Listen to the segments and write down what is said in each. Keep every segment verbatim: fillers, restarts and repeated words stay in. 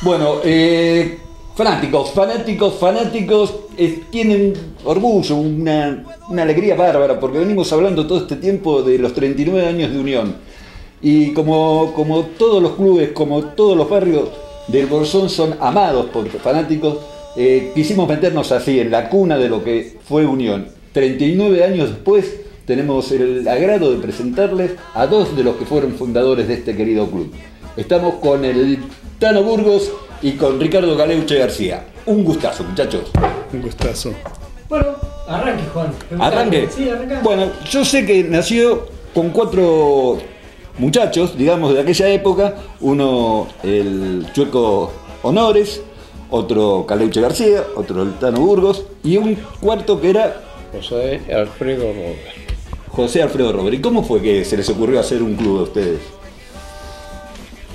Bueno, eh, fanáticos, fanáticos, fanáticos eh, tienen orgullo, una, una alegría bárbara, porque venimos hablando todo este tiempo de los treinta y nueve años de Unión. Y como, como todos los clubes, como todos los barrios del Bolsón son amados por fanáticos, eh, quisimos meternos así en la cuna de lo que fue Unión. treinta y nueve años después tenemos el agrado de presentarles a dos de los que fueron fundadores de este querido club. Estamos con el Tano Burgos y con Ricardo Caleuche García. Un gustazo, muchachos. Un gustazo. Bueno, arranque, Juan. ¿Arranque? Sí, arranca. Bueno, yo sé que nació con cuatro muchachos, digamos, de aquella época. Uno, el Chueco Honores, otro Caleuche García, otro el Tano Burgos y un cuarto que era José Alfredo Robert. José Alfredo Robert. ¿Y cómo fue que se les ocurrió hacer un club a ustedes?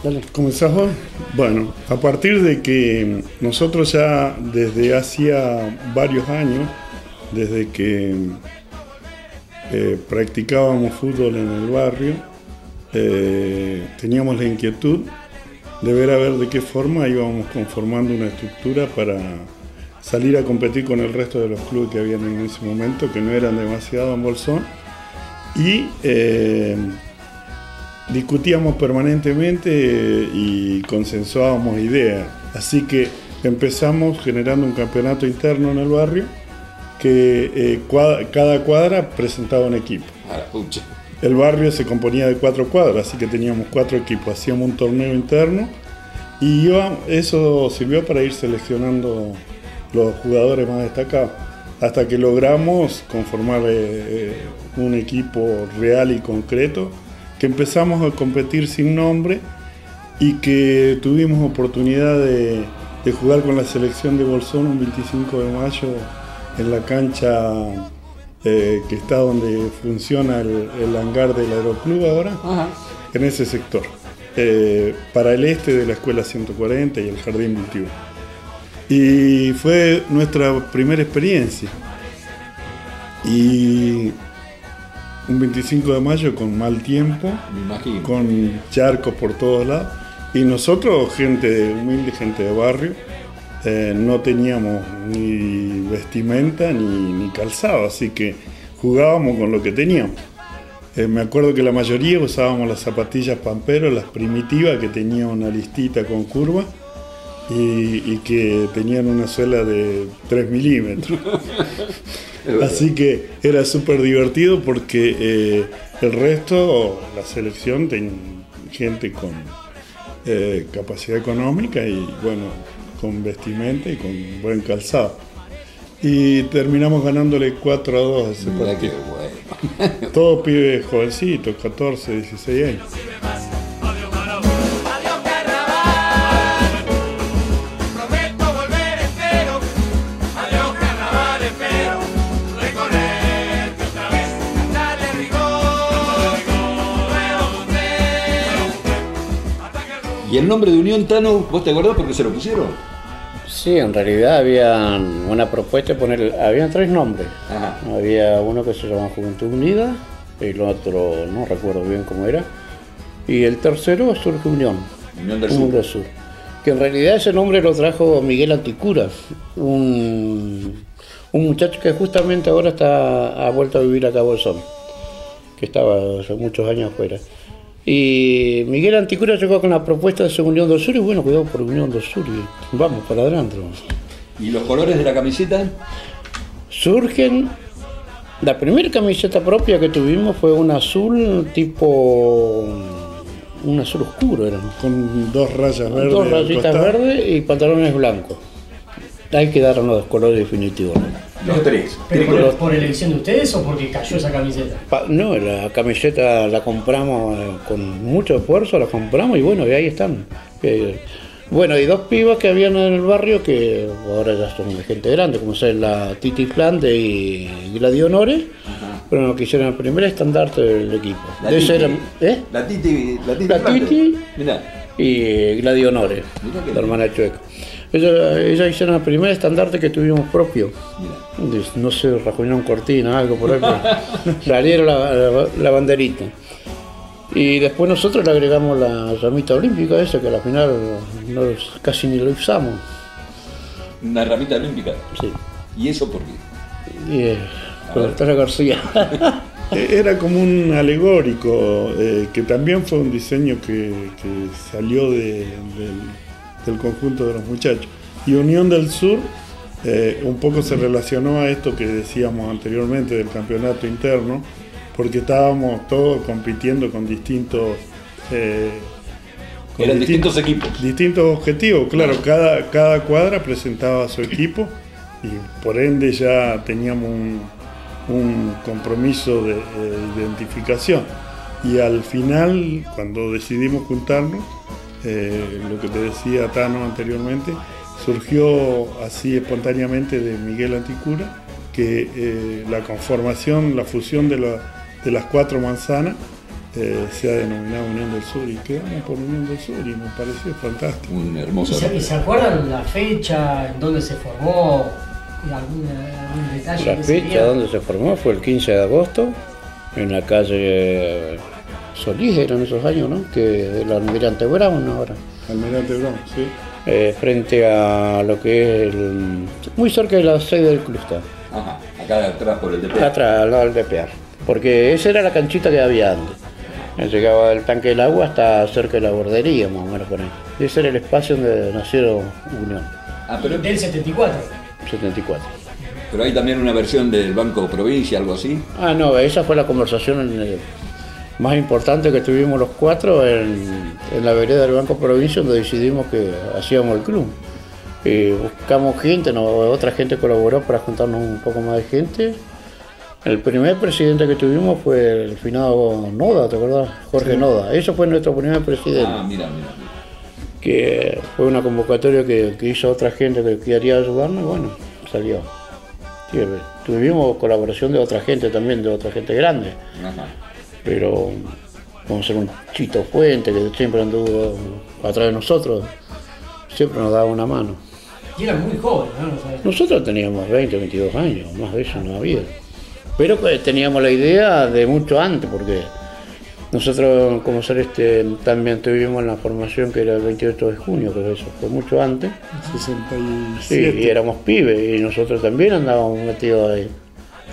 Dale. ¿Comenzamos? Bueno, a partir de que nosotros ya desde hacía varios años, desde que eh, practicábamos fútbol en el barrio, eh, teníamos la inquietud de ver a ver de qué forma íbamos conformando una estructura para salir a competir con el resto de los clubes que habían en ese momento, que no eran demasiado en Bolsón, y eh, discutíamos permanentemente y consensuábamos ideas. Así que empezamos generando un campeonato interno en el barrio que eh, cuadra, cada cuadra presentaba un equipo. El barrio se componía de cuatro cuadras, así que teníamos cuatro equipos, hacíamos un torneo interno y iba, eso sirvió para ir seleccionando los jugadores más destacados, hasta que logramos conformar eh, un equipo real y concreto, que empezamos a competir sin nombre y que tuvimos oportunidad de, de jugar con la selección de Bolsón un veinticinco de mayo en la cancha eh, que está donde funciona el, el hangar del Aeroclub ahora. Ajá. En ese sector, eh, para el este de la Escuela ciento cuarenta y el Jardín veintiuno. Y fue nuestra primera experiencia. Y un veinticinco de mayo con mal tiempo, con charcos por todos lados. Y nosotros, gente humilde, gente de barrio, eh, no teníamos ni vestimenta ni, ni calzado, así que jugábamos con lo que teníamos. Eh, me acuerdo que la mayoría usábamos las zapatillas Pampero, las primitivas, que tenían una listita con curvas. Y, y que tenían una suela de tres milímetros. Así que era súper divertido porque eh, el resto, la selección, tenía gente con eh, capacidad económica y bueno, con vestimenta y con buen calzado. Y terminamos ganándole cuatro a dos a ese partido. Bueno. Todos pibes jovencitos, catorce, dieciséis años. ¿Y el nombre de Unión, Tano, vos te acordás por qué se lo pusieron? Sí, en realidad había una propuesta de poner, habían tres nombres. Ajá. Había uno que se llamaba Juventud Unida, el otro no recuerdo bien cómo era, y el tercero surge Unión. Unión del Sur. del Sur. Que en realidad ese nombre lo trajo Miguel Anticura, un, un muchacho que justamente ahora está, ha vuelto a vivir acá a Bolsón, que estaba hace muchos años afuera. Y Miguel Anticura llegó con la propuesta de su Unión del Sur y bueno, cuidado por Unión del Sur y vamos para adelante. ¿Y los colores de la camiseta? Surgen... La primera camiseta propia que tuvimos fue un azul tipo... Un azul oscuro era. Con dos rayas verdes. Dos rayitas verdes y pantalones blancos. Ahí quedaron los colores definitivos, ¿no? Los tres. ¿Pero por, los... por elección de ustedes o porque cayó esa camiseta? Pa no, la camiseta la compramos con mucho esfuerzo, la compramos y bueno, y ahí están. Eh, bueno, y dos pibas que habían en el barrio que ahora ya son gente grande, como son la Titi Flande y Gladys Honores, pero nos quisieron el primer estandarte del equipo. La Titi, ser, ¿eh? la Titi, la Titi, la Titi y Gladys Honores, la hermana de Chueco. Ellas ella hicieron el primer estandarte que tuvimos propio. Mirá. No sé, rajuñaron cortina, algo por ahí, pero salieron la, la, la banderita. Y después nosotros le agregamos la ramita olímpica esa, que al final no, casi ni lo usamos. ¿Una ramita olímpica? Sí. ¿Y eso por qué? Y, eh, con Almirante García. Era como un alegórico, eh, que también fue un diseño que, que salió de, de, del conjunto de los muchachos. Y Unión del Sur eh, un poco se relacionó a esto que decíamos anteriormente del campeonato interno, porque estábamos todos compitiendo con distintos... Eh, con Eran distintos, distintos equipos. Distintos objetivos, claro, cada, cada cuadra presentaba su equipo y por ende ya teníamos un... un compromiso de, de identificación. Y al final, cuando decidimos juntarnos, eh, lo que te decía Tano anteriormente, surgió así espontáneamente de Miguel Anticura, que eh, la conformación, la fusión de, la, de las cuatro manzanas eh, se ha denominado Unión del Sur, y quedamos por Unión del Sur y nos pareció fantástico. Un hermoso. ¿Y se, ¿se acuerdan la fecha en donde se formó? ¿Algún, algún detalle? La fecha donde se formó fue el quince de agosto, en la calle Solís, eran esos años, ¿no? Que del Almirante Brown ahora. Almirante Brown, sí. Eh, frente a lo que es el, muy cerca de la sede del club. Ajá, acá atrás por el D P R. Atrás, al lado del D P R. Porque esa era la canchita que había antes. Llegaba del tanque del agua hasta cerca de la bordería, más o menos por ahí. Ese era el espacio donde nacieron Unión. Ah, pero del setenta y cuatro. setenta y cuatro. Pero hay también una versión del Banco Provincia, algo así. Ah, no, esa fue la conversación el, más importante que tuvimos los cuatro en, en la vereda del Banco Provincia, donde decidimos que hacíamos el club. Y buscamos gente, no, otra gente colaboró para juntarnos un poco más de gente. El primer presidente que tuvimos fue el finado Noda, ¿te acordás? Jorge, sí. Noda. Eso fue nuestro primer presidente. Ah, mira, mira. Que fue una convocatoria que, que hizo otra gente que quería ayudarnos, y bueno, salió. Sí, tuvimos colaboración de otra gente también, de otra gente grande. Ajá. Pero como ser un Chito Fuente, que siempre anduvo atrás de nosotros, siempre nos daba una mano. Y eran muy jóvenes, ¿no? ¿Sabes? Nosotros teníamos veinte, veintidós años, más de eso no había. Pero pues, teníamos la idea de mucho antes, porque... Nosotros, como ser este, también tuvimos la formación que era el veintiocho de junio, que eso fue mucho antes. sesenta y siete. Sí, y éramos pibes, y nosotros también andábamos metidos ahí.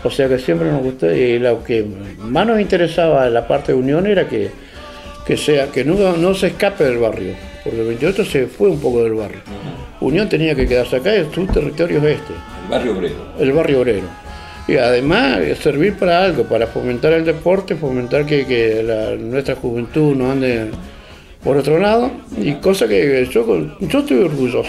O sea que siempre nos gustó, y lo que más nos interesaba de la parte de Unión era que, que, sea, que no, no se escape del barrio, porque el veintiocho se fue un poco del barrio. Uh-huh. Unión tenía que quedarse acá, y su territorio es este. El Barrio Obrero. El Barrio Obrero. Y además servir para algo, para fomentar el deporte, fomentar que, que la, nuestra juventud no ande por otro lado, y cosa que yo, yo estoy orgulloso.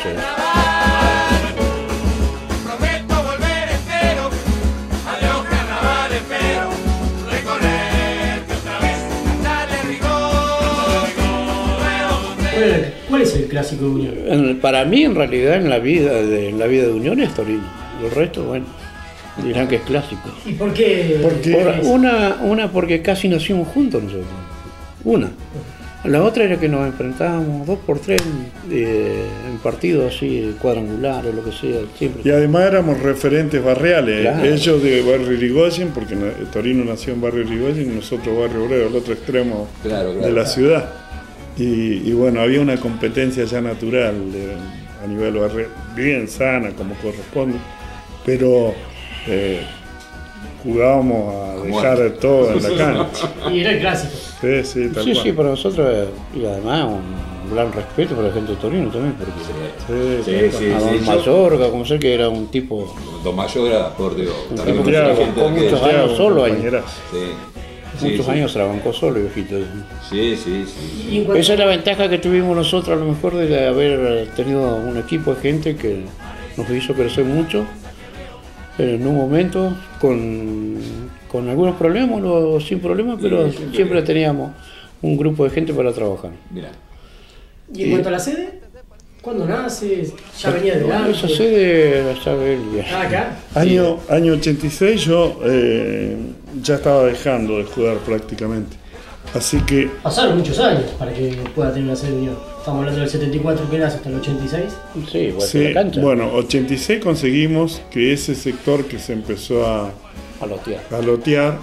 ¿Cuál es el clásico de Unión? Para mí, en realidad, en la vida de, en la vida de Unión es Torino, el resto, bueno. Dirán que es clásico. ¿Y por qué? Porque por, una, una porque casi nacimos juntos nosotros. Una. La otra era que nos enfrentábamos dos por tres eh, en partidos así cuadrangulares, lo que sea. Siempre. Y además éramos referentes barriales. Claro. Ellos de Barrio Irigoyen, porque Torino nació en Barrio Irigoyen, y nosotros Barrio Obrero, el otro extremo, claro, claro, de la ciudad. Y, y bueno, había una competencia ya natural de, a nivel barrial, bien sana como corresponde, pero... Eh, jugábamos a dejar bueno. todo en la cancha. Y era el clásico. Sí, sí, tal sí, cual. Sí, para nosotros, y además un gran respeto para la gente de Torino también, porque sí, sí, sí, sí, a Don sí, Mayorga, yo... como sé que era un tipo. Don Mayorga, por Dios, también que se bancó muchos años solo ahí. Sí, muchos sí, años se la bancó solo, viejito. Sí, sí, sí. sí. Cuando... Esa es la ventaja que tuvimos nosotros, a lo mejor, de haber tenido un equipo de gente que nos hizo crecer mucho. En un momento, con, con algunos problemas o sin problemas, pero sí, siempre, siempre teníamos un grupo de gente para trabajar. Mirá. ¿Y en y, cuanto a la sede? ¿Cuándo nace? ¿Ya venía de la Esa sede ya venía. Ah, acá. Año, sí. año ochenta y seis yo eh, ya estaba dejando de jugar prácticamente. Así que... Pasaron muchos años para que pueda tener una sede. Estamos hablando del setenta y cuatro que nace hasta el ochenta y seis. Sí, sí, la cancha. Bueno, ochenta y seis conseguimos que ese sector que se empezó a, a lotear, a lotear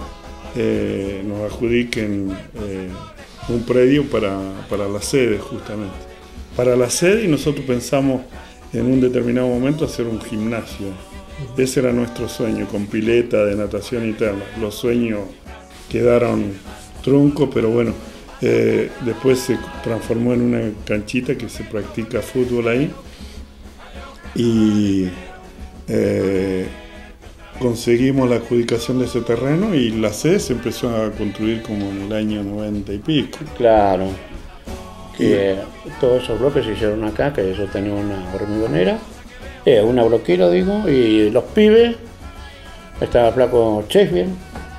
eh, nos adjudiquen eh, un predio para, para la sede, justamente. Para la sede, y nosotros pensamos en un determinado momento hacer un gimnasio. Ese era nuestro sueño, con pileta de natación y termas. Los sueños quedaron truncos, pero bueno, eh, después se transformó en una canchita que se practica fútbol ahí. Y eh, conseguimos la adjudicación de ese terreno y la sede se empezó a construir como en el año noventa y pico. Claro, que sí. Todos esos bloques se hicieron acá, que eso tenía una hormigonera. Eh, una bloquera, digo, y los pibes, estaba Flaco Chesbien,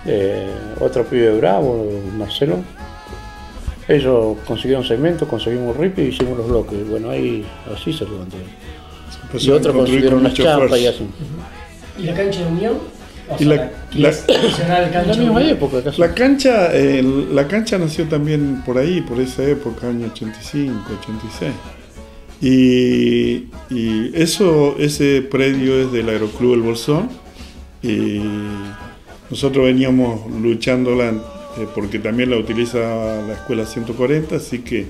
eh, otro pibe bravo, Marcelo. Ellos consiguieron cemento, conseguimos ripi y hicimos los bloques. Bueno, ahí así se levantó. Pues y otros consiguieron unas champas y así. ¿Y la cancha de Unión? O sea, la, la, la, la, cancha la misma época. Casi. La cancha, eh, la cancha nació también por ahí, por esa época, año ochenta y cinco, ochenta y seis. Y, y eso, ese predio es del Aeroclub El Bolsón, y nosotros veníamos luchándola eh, porque también la utiliza la Escuela ciento cuarenta, así que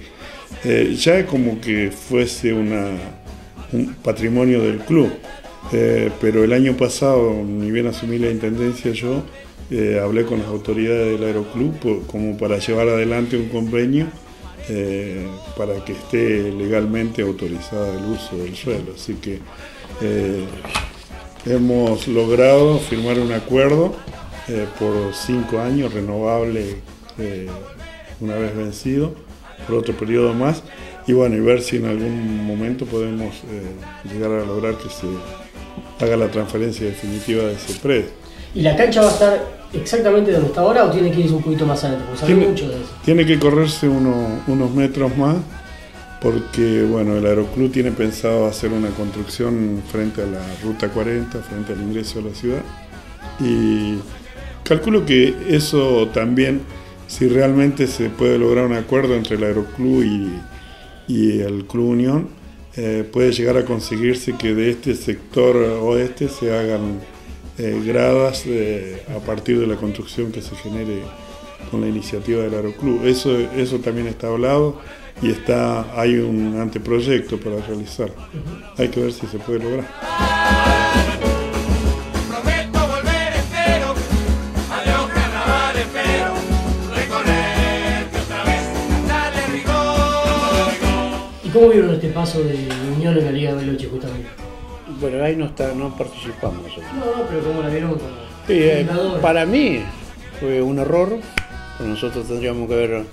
eh, ya como que fuese una, un patrimonio del club. Eh, pero el año pasado, ni bien asumí la intendencia, yo eh, hablé con las autoridades del Aeroclub por, como para llevar adelante un convenio Eh, para que esté legalmente autorizada el uso del suelo. Así que eh, hemos logrado firmar un acuerdo eh, por cinco años, renovable eh, una vez vencido, por otro periodo más, y bueno, y ver si en algún momento podemos eh, llegar a lograr que se haga la transferencia definitiva de ese predio. ¿Y la cancha va a estar exactamente donde está ahora o tiene que irse un poquito más adentro? Porque tiene, mucho de eso. Tiene que correrse uno, unos metros más, porque bueno, el Aeroclub tiene pensado hacer una construcción frente a la Ruta cuarenta, frente al ingreso de la ciudad, y calculo que eso también, si realmente se puede lograr un acuerdo entre el Aeroclub y, y el Club Unión, eh, puede llegar a conseguirse que de este sector oeste se hagan Eh, gradas eh, a partir de la construcción que se genere con la iniciativa del Aeroclub. Eso, eso también está hablado y está, hay un anteproyecto para realizar. Uh-huh. Hay que ver si se puede lograr. Prometo volver entero, adiós carnaval, espero reconerte otra vez, dale rigor. ¿Y cómo vieron este paso de Unión en la Liga de Loche justamente? Bueno, ahí no está, no participamos nosotros. No, pero ¿cómo la vieron? Sí, eh, para mí fue un error. Nosotros tendríamos que haber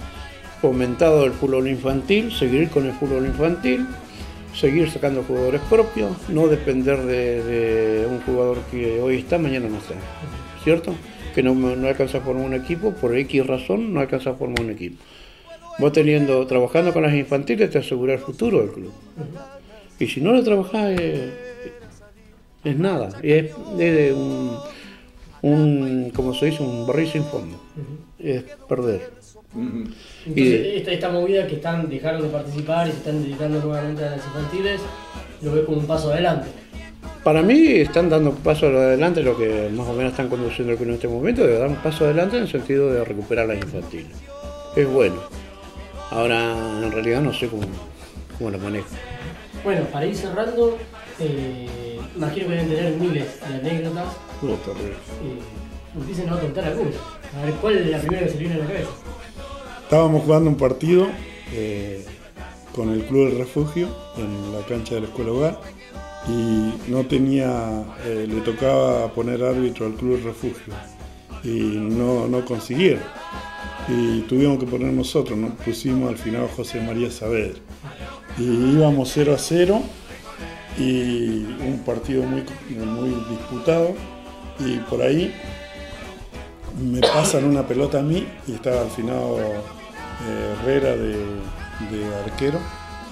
fomentado el fútbol infantil, seguir con el fútbol infantil, seguir sacando jugadores propios, no depender de, de un jugador que hoy está, mañana no está, ¿cierto? Que no, no alcanza a formar un equipo, por X razón no alcanza a formar un equipo. Vos teniendo, trabajando con las infantiles te asegura el futuro del club. Y si no lo trabajás, eh, es nada, es, es un, un, como se dice, un barril sin fondo, uh-huh. Es perder. Uh-huh. Entonces, y, esta, esta movida que están dejaron de participar y se están dedicando nuevamente a las infantiles, lo veo como un paso adelante. Para mí están dando un paso adelante, lo que más o menos están conduciendo en este momento, de dar un paso adelante en el sentido de recuperar las infantiles. Es bueno. Ahora, en realidad no sé cómo, cómo lo manejo. Bueno, para ir cerrando, eh, imagino que deben tener miles de anécdotas. No, terrible. Eh, empiecen a contar algunas. A ver, ¿cuál es la primera que se le viene a la cabeza? Estábamos jugando un partido eh, con el Club del Refugio en la cancha de la Escuela Hogar y no tenía, eh, le tocaba poner árbitro al Club del Refugio y no, no consiguieron. Y tuvimos que poner nosotros, nos pusimos al final a José María Saavedra. Y íbamos cero a cero y un partido muy, muy disputado, y por ahí me pasan una pelota a mí y estaba al final eh, Herrera de, de arquero,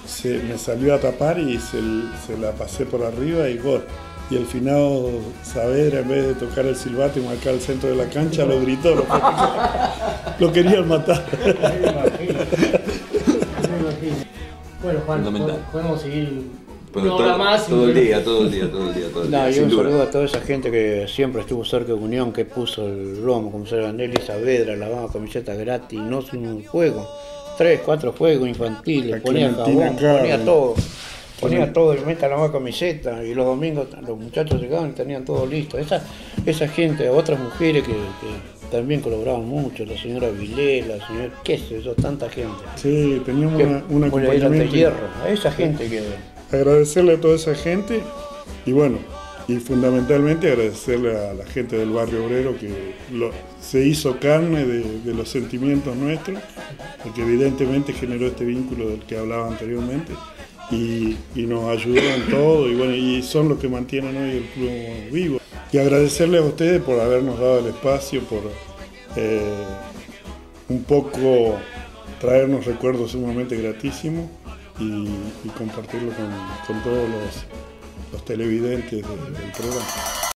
se, me salió a tapar y se, se la pasé por arriba y gol. Y el finado Saavedra, en vez de tocar el silbato y marcar el centro de la cancha, lo gritó, lo, lo querían matar. Bueno, Juan, podemos seguir una hora más. Todo el día, todo el día, todo el día. Todo el día no, yo un saludo a toda esa gente que siempre estuvo cerca de Unión, que puso el lomo, como se llama Anelisa Saavedra, lavaba camisetas gratis, no sin un juego. tres, cuatro juegos infantiles, ponía jabón, claro, ponía todo. Ponía todo, el meta la nueva camiseta, y los domingos los muchachos llegaban y tenían todo listo. Esa, esa gente, otras mujeres que, que también colaboraban mucho, la señora Vilela, la señora Queso, tanta gente. Sí, teníamos que, una, un acompañamiento. De hierro, a esa gente que... Agradecerle a toda esa gente y bueno, y fundamentalmente agradecerle a la gente del Barrio Obrero que lo, se hizo carne de, de los sentimientos nuestros, porque evidentemente generó este vínculo del que hablaba anteriormente. Y, y nos ayudaron todo y bueno, y son los que mantienen hoy el club vivo. Y agradecerles a ustedes por habernos dado el espacio, por eh, un poco traernos recuerdos sumamente gratísimos y, y compartirlo con, con todos los, los televidentes del, del programa.